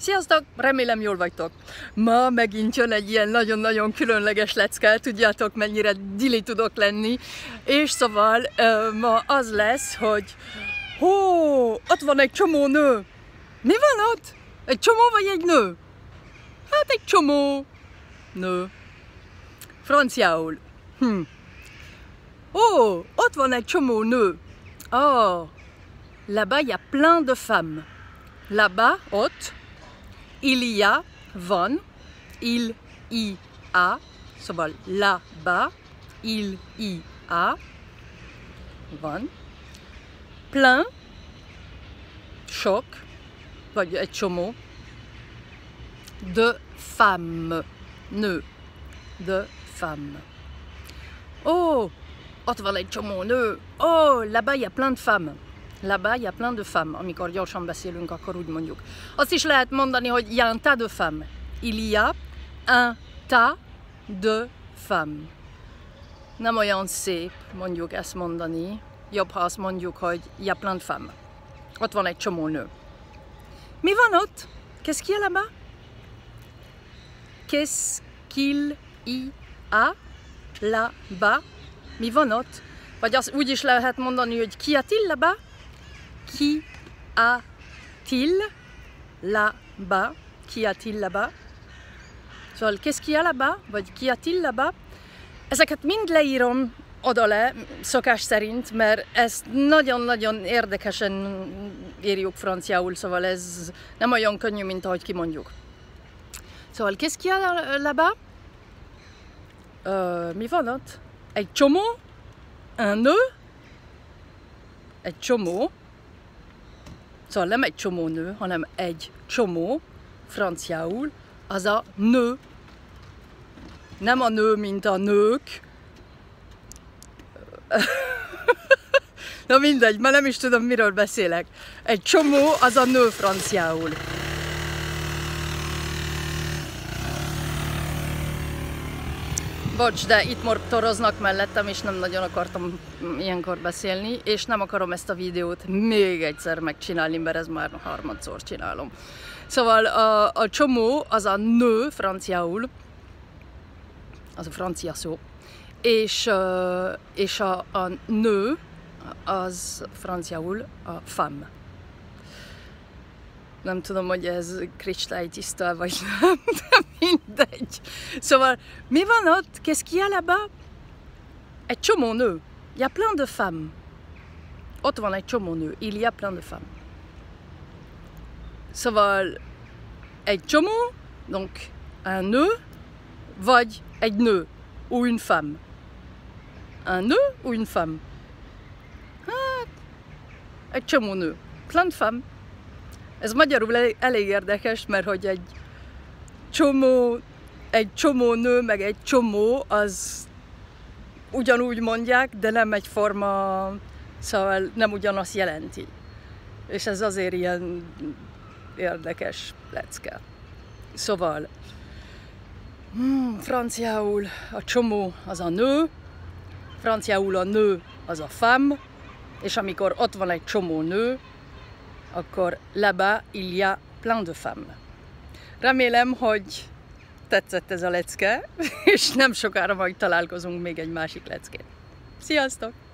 Sziasztok! Remélem jól vagytok! Ma megint jön egy ilyen nagyon-nagyon különleges leckát, tudjátok mennyire dili tudok lenni, és szóval ma az lesz, hogy hó, ott van egy csomó nő! Mi van ott? Egy csomó vagy egy nő? Hát egy csomó nő. Franciául. Ó, ott van egy csomó nő. Oh, là-bas y a plein de femmes. Là-bas, ott. Il y a, van, il y a, szóval là-bas, il y a, van, plein, sok, vagy egy csomó, de femme, nő, de femme. Oh, ott van egy csomó nő, oh, là-bas y a plein de femmes. Là-bas, il y a plein de femmes. Amikor gyorsan beszélünk, akkor úgy mondjuk. Azt is lehet mondani, hogy il y a un tas de femmes. Il y a un tas de femmes. Nem olyan szép mondjuk ezt mondani. Jobb, ha azt mondjuk, hogy il y a plein de femmes. Ott van egy csomó nő. Mi van ott? Qu'est-ce qu'il y a là-bas? Qu'est-ce qu'il y a là-bas? Mi van ott? Vagy azt úgy is lehet mondani, hogy qu'y a-t-il là-bas? Qu'y a-t-il là-bas? Qu'y a-t-il là-bas? Szóval, qu'est-ce qu'il y a là-bas? Vagy qu'y a-t-il là-bas? Ezeket mind leírom oda le, szokás szerint, mert ezt nagyon-nagyon érdekesen írjuk franciául, szóval ez nem olyan könnyű, mint ahogy kimondjuk. Szóval, qu'est-ce qu'il y a là-bas? Mi van ott? Egy csomó? Un nő? Egy csomó. Szóval nem egy csomó nő, hanem egy csomó, franciául, az a nő. Nem a nő, mint a nők. Na mindegy, már nem is tudom, miről beszélek. Egy csomó, az a nő franciául. Bocs, de itt motoroznak mellettem, és nem nagyon akartam ilyenkor beszélni, és nem akarom ezt a videót még egyszer megcsinálni, mert ez már harmadszor csinálom. Szóval a csomó, az a nő franciául, az a francia szó, és a nő, az franciául a femme. Nem tudom, hogy ez kristálytiszta vagy nem, de mindegy. Szóval, mi van ott? Qu'est-ce qu'il y a là-bas? Egy csomó nő. Il y a plein de femmes. Ott van egy csomó nő. Il y a plein de femmes. Szóval, egy csomó, donc un nő, vagy egy nő, ou une femme. Un nő, ou une femme. Hát, egy csomó nő. Plein de femmes. Ez magyarul elég érdekes, mert hogy egy csomó nő, meg egy csomó, az ugyanúgy mondják, de nem egyforma, szóval nem ugyanazt jelenti. És ez azért ilyen érdekes lecke. Szóval, franciául a csomó az a nő, franciául a nő az a femme, és amikor ott van egy csomó nő, akkor là-bas, il y a plein de femmes. Remélem, hogy tetszett ez a lecke, és nem sokára majd találkozunk még egy másik leckén. Sziasztok!